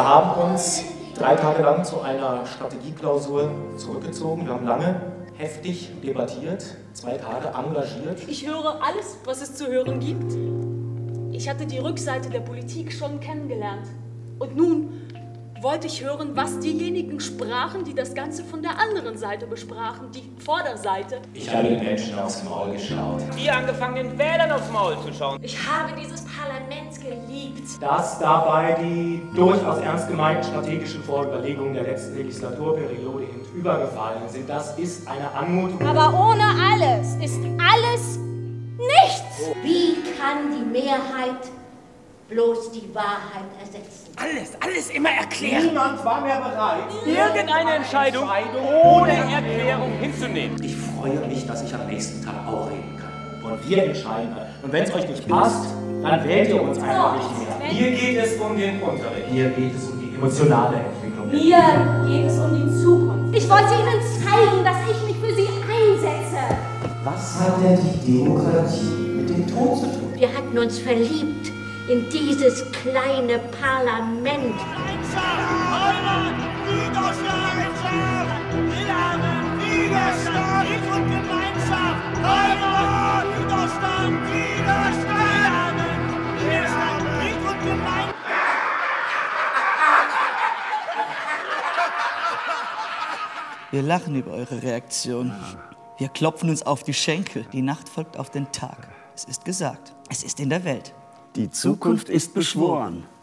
Wir haben uns 3 Tage lang zu einer Strategieklausur zurückgezogen. Wir haben lange, heftig debattiert, 2 Tage engagiert. Ich höre alles, was es zu hören gibt. Ich hatte die Rückseite der Politik schon kennengelernt. Und nun wollte ich hören, was diejenigen sprachen, die das Ganze von der anderen Seite besprachen, die Vorderseite. Ich habe den Menschen aufs Maul geschaut. Wir haben angefangen, den Wählern aufs Maul zu schauen. Ich habe dieses Parlament geliebt. Dass dabei die durchaus ernst gemeinten strategischen Vorüberlegungen der letzten Legislaturperiode hinübergefallen sind, das ist eine Anmutung. Aber ohne alles ist alles nichts. Wie kann die Mehrheit bloß die Wahrheit ersetzen? Alles immer erklären. Niemand war mehr bereit, irgendeine Entscheidung ohne Erklärung hinzunehmen. Ich freue mich, dass ich am nächsten Tag auch reden kann. Und wir entscheiden. Und wenn es euch nicht passt, dann wählt ihr uns einfach nicht mehr. Hier geht es um den Unterricht. Hier geht es um die emotionale Entwicklung. Hier geht es um die Zukunft. Ich wollte Ihnen zeigen, dass ich mich für Sie einsetze. Was hat denn die Demokratie mit dem Tod zu tun? Wir hatten uns verliebt in dieses kleine Parlament. Wir lachen über eure Reaktion. Wir klopfen uns auf die Schenkel. Die Nacht folgt auf den Tag. Es ist gesagt. Es ist in der Welt. Die Zukunft ist beschworen.